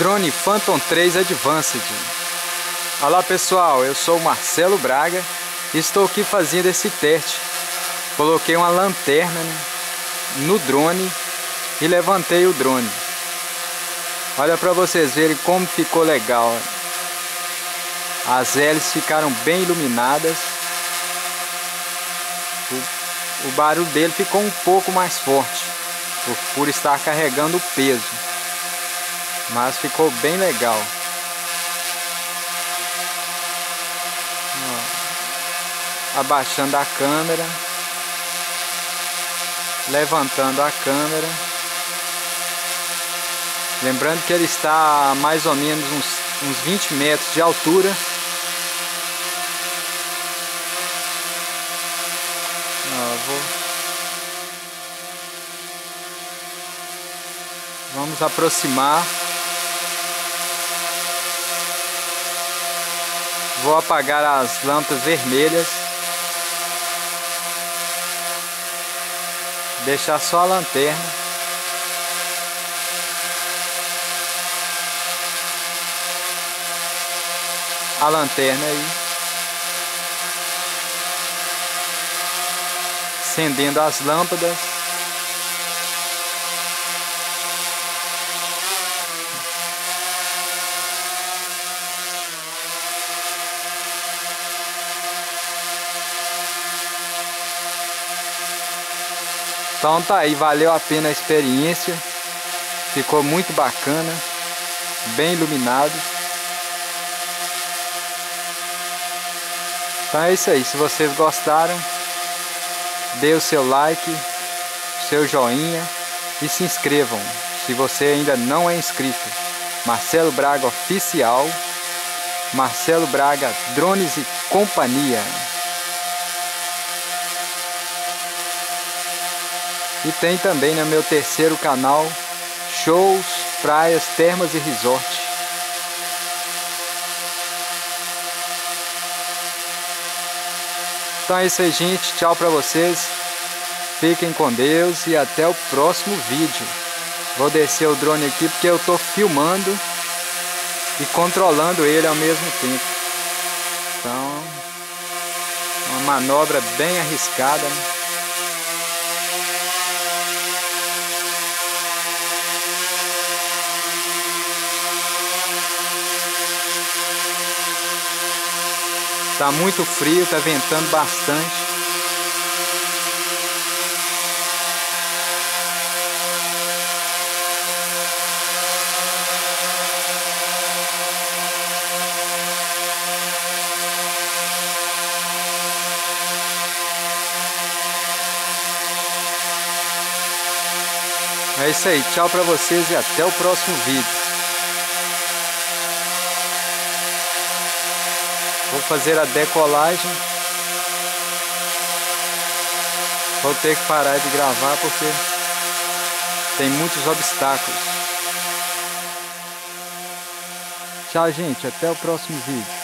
Drone Phantom 3 Advanced. Olá pessoal, eu sou o Marcelo Braga e estou aqui fazendo esse teste. Coloquei uma lanterna no drone e levantei o drone. Olha para vocês verem como ficou legal. As hélices ficaram bem iluminadas. O barulho dele ficou um pouco mais forte por estar carregando o peso, mas ficou bem legal. Ó, abaixando a câmera, levantando a câmera, lembrando que ele está a mais ou menos uns 20 metros de altura. Vamos aproximar. Vou apagar as lâmpadas vermelhas, deixar só a lanterna. A lanterna aí, acendendo as lâmpadas. Então tá aí, valeu a pena a experiência, ficou muito bacana, bem iluminado. Então é isso aí, se vocês gostaram, dê o seu like, seu joinha e se inscrevam, se você ainda não é inscrito. Marcelo Braga Oficial, Marcelo Braga Drones e Companhia. E tem também no meu terceiro canal, shows, praias, termas e resort. Então é isso aí, gente. Tchau pra vocês. Fiquem com Deus e até o próximo vídeo. Vou descer o drone aqui porque eu tô filmando e controlando ele ao mesmo tempo. Então, uma manobra bem arriscada, né? Tá muito frio, tá ventando bastante. É isso aí, tchau pra vocês e até o próximo vídeo. Vou fazer a decolagem. Vou ter que parar de gravar porque tem muitos obstáculos. Tchau, gente. Até o próximo vídeo.